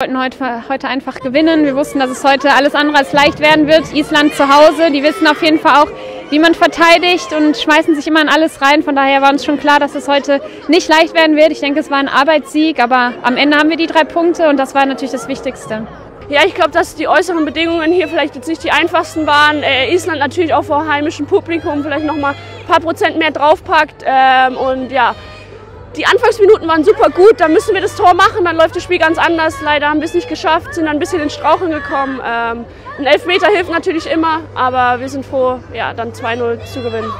Wir wollten heute einfach gewinnen. Wir wussten, dass es heute alles andere als leicht werden wird. Island zu Hause, die wissen auf jeden Fall auch, wie man verteidigt und schmeißen sich immer in alles rein. Von daher war uns schon klar, dass es heute nicht leicht werden wird. Ich denke, es war ein Arbeitssieg, aber am Ende haben wir die 3 Punkte und das war natürlich das Wichtigste. Ja, ich glaube, dass die äußeren Bedingungen hier vielleicht jetzt nicht die einfachsten waren. Island natürlich auch vor heimischem Publikum vielleicht nochmal ein paar Prozent mehr draufpackt und ja. Die Anfangsminuten waren super gut, dann müssen wir das Tor machen, dann läuft das Spiel ganz anders. Leider haben wir es nicht geschafft, sind dann ein bisschen ins Straucheln gekommen. Ein Elfmeter hilft natürlich immer, aber wir sind froh, ja, dann 2-0 zu gewinnen.